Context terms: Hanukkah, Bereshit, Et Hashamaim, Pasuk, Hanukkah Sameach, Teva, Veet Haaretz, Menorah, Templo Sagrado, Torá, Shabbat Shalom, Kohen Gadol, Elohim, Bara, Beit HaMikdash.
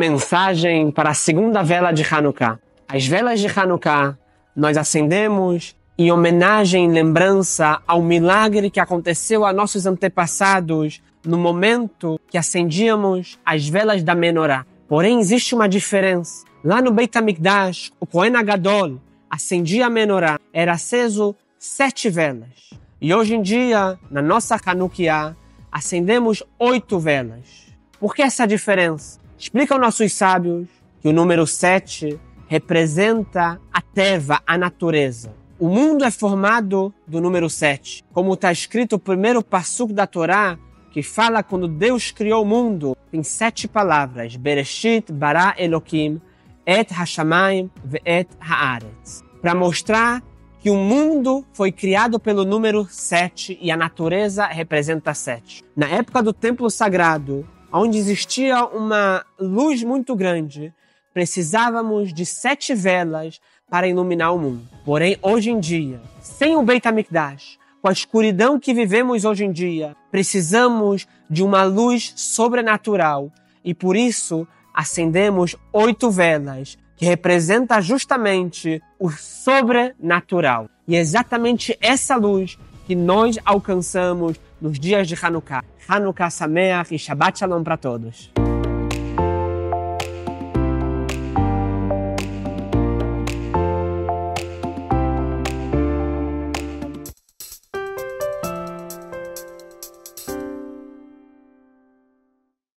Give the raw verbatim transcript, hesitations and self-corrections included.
mensagem para a segunda vela de Hanukkah. As velas de Hanukkah nós acendemos em homenagem e lembrança ao milagre que aconteceu a nossos antepassados no momento que acendíamos as velas da Menorah. Porém, existe uma diferença. Lá no Beit HaMikdash, o Kohen Gadol acendia a Menorah. Era aceso sete velas. E hoje em dia, na nossa Hanukkah, acendemos oito velas. Por que essa diferença? Explicam nossos sábios que o número sete representa a Teva, a natureza. O mundo é formado do número sete. Como está escrito o primeiro Pasuk da Torá, que fala quando Deus criou o mundo, tem sete palavras: Bereshit, Bara, Elohim, Et Hashamaim, Veet Haaretz. Para mostrar que o mundo foi criado pelo número sete e a natureza representa sete. Na época do Templo Sagrado, onde existia uma luz muito grande, precisávamos de sete velas para iluminar o mundo. Porém, hoje em dia, sem o Beit HaMikdash, com a escuridão que vivemos hoje em dia, precisamos de uma luz sobrenatural e, por isso, acendemos oito velas, que representa justamente o sobrenatural. E é exatamente essa luz que nós alcançamos nos dias de Hanukkah. Hanukkah Sameach e Shabbat Shalom para todos.